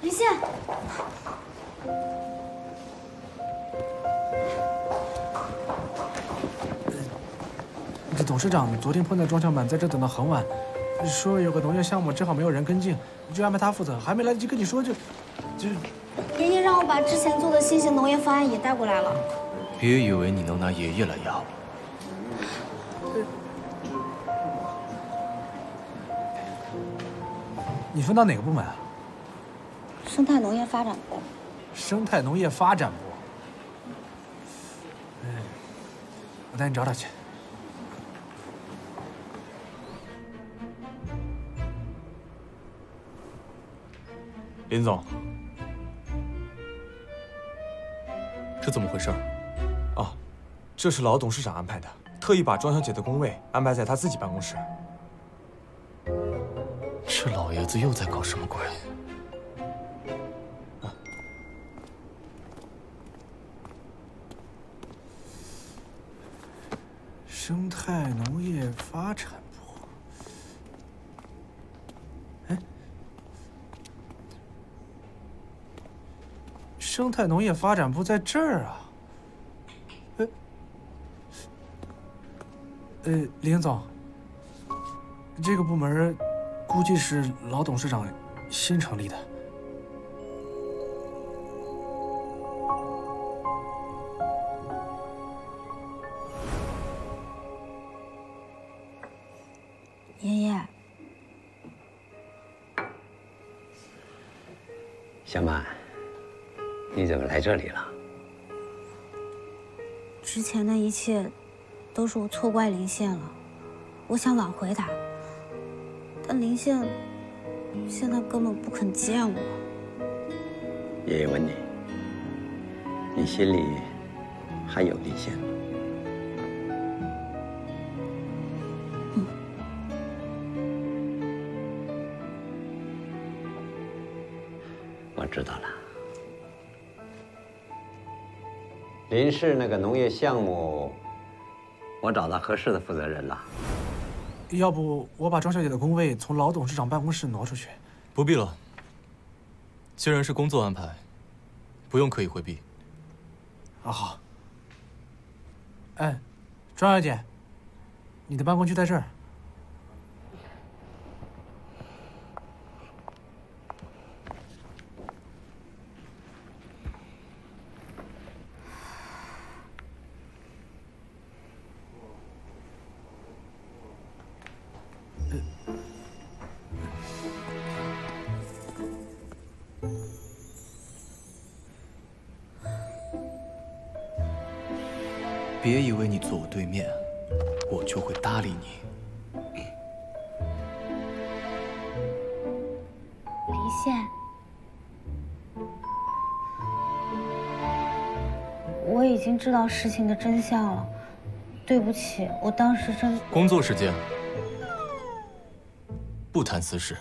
林羡，这董事长昨天碰到庄小满在这等到很晚，说有个农业项目正好没有人跟进，就安排他负责，还没来得及跟你说就……爷爷让我把之前做的新型农业方案也带过来了。别以为你能拿爷爷来压我。你分到哪个部门啊？ 生态农业发展部，生态农业发展部。我带你找找去。林总，这怎么回事？哦，这是老董事长安排的，特意把庄小姐的工位安排在他自己办公室。这老爷子又在搞什么鬼？ 生态农业发展部，哎，生态农业发展部在这儿啊！林总，这个部门估计是老董事长新成立的。 小满，你怎么来这里了？之前的一切都是我错怪林羡了，我想挽回他，但林羡现在根本不肯见我。爷爷问你，你心里还有林羡吗？嗯。 我知道了，林氏那个农业项目，我找到合适的负责人了。要不我把庄小姐的工位从老董事长办公室挪出去？不必了，既然是工作安排，不用刻意回避。啊好。哎，庄小姐，你的办公区在这儿。 别以为你坐我对面，我就会搭理你。林羡，我已经知道事情的真相了，对不起，我当时真……工作时间，不谈私事。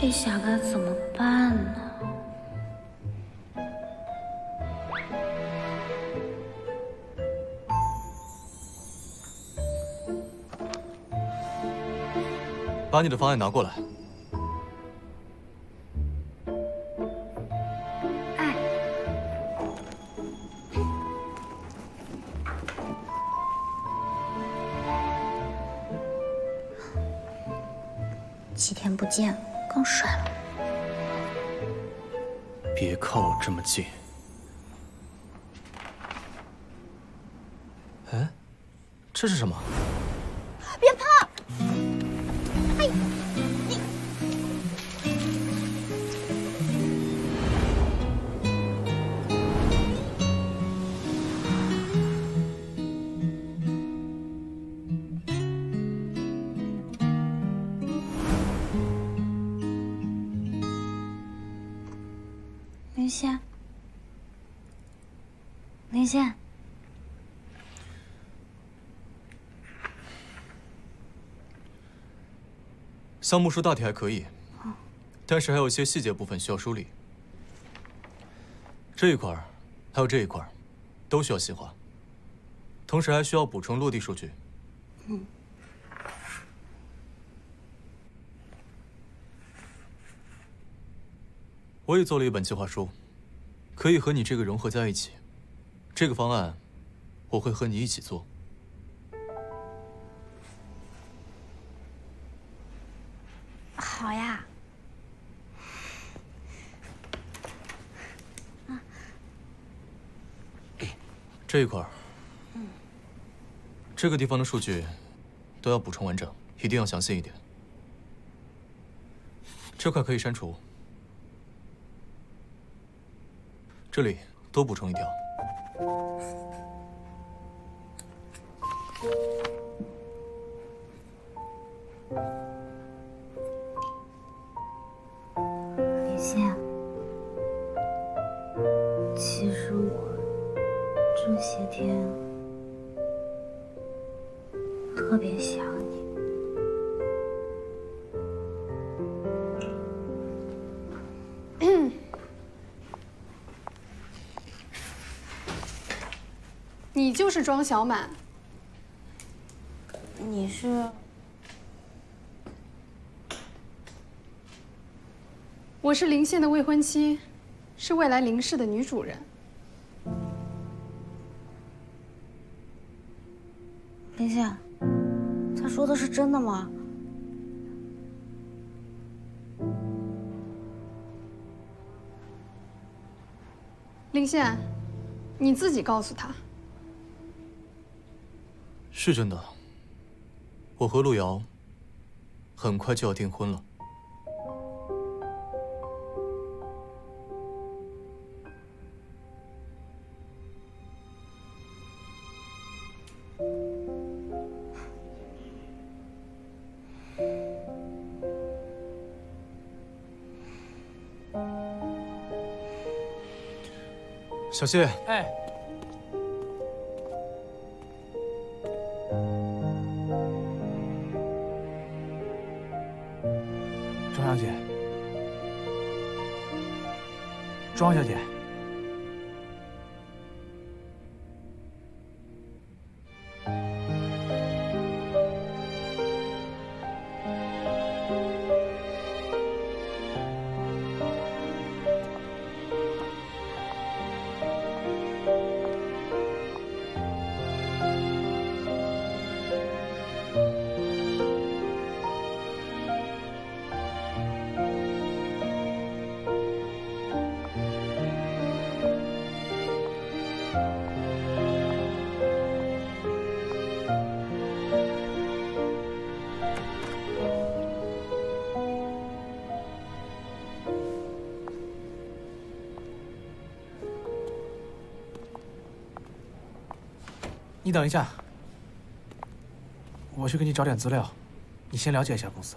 这下该怎么办呢？把你的方案拿过来。哎，几天不见。 更帅了！别靠我这么近。哎，这是什么？别怕！哎，你下。林仙，项目书大体还可以，但是还有一些细节部分需要梳理。这一块儿，还有这一块儿，都需要细化。同时还需要补充落地数据。嗯。 我也做了一本计划书，可以和你这个融合在一起。这个方案，我会和你一起做。好呀！啊，这一块儿，这个地方的数据都要补充完整，一定要详细一点。这块可以删除。 这里多补充一条。林仙，其实我这些天特别想你。你就是庄小满。你是？我是林羡的未婚妻，是未来林氏的女主人。林羡，他说的是真的吗？林羡，你自己告诉他。 是真的，我和路遥很快就要订婚了。小谢，哎。 庄小姐，你等一下，我去给你找点资料，你先了解一下公司。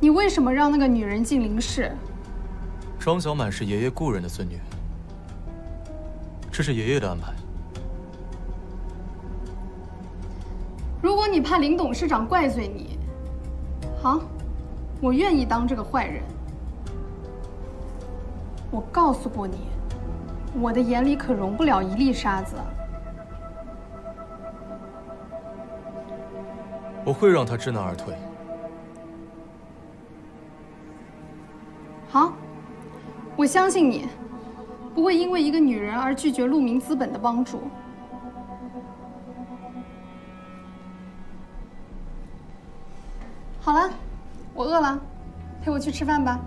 你为什么让那个女人进林氏？ 庄小满是爷爷故人的孙女，这是爷爷的安排。如果你怕林董事长怪罪你，好，我愿意当这个坏人。我告诉过你，我的眼里可容不了一粒沙子。我会让他知难而退。好。 我相信你，不会因为一个女人而拒绝陆明资本的帮助。好了，我饿了，陪我去吃饭吧。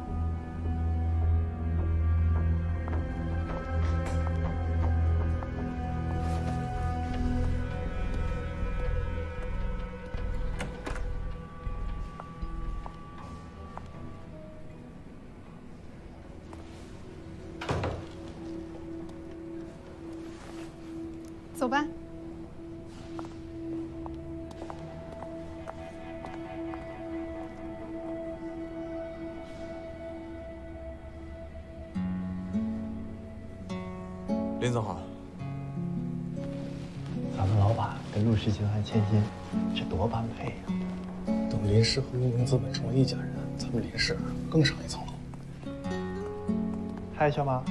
走吧。 林总好，咱们老板跟陆氏集团欠薪，这多般配呀！等林氏和乌龙资本成为一家人，咱们林氏更上一层楼。嗨，小马，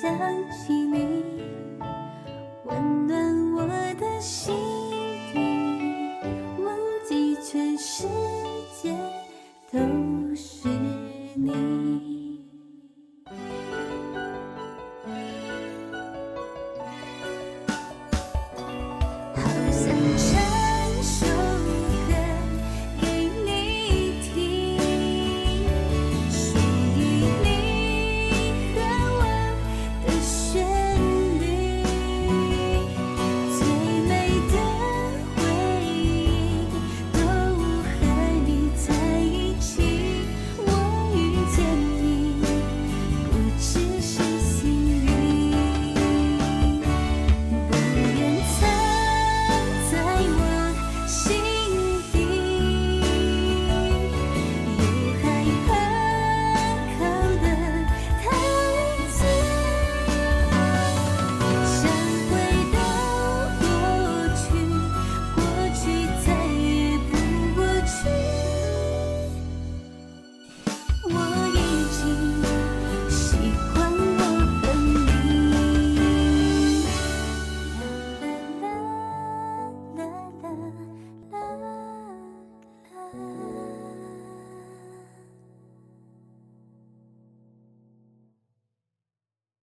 想起你。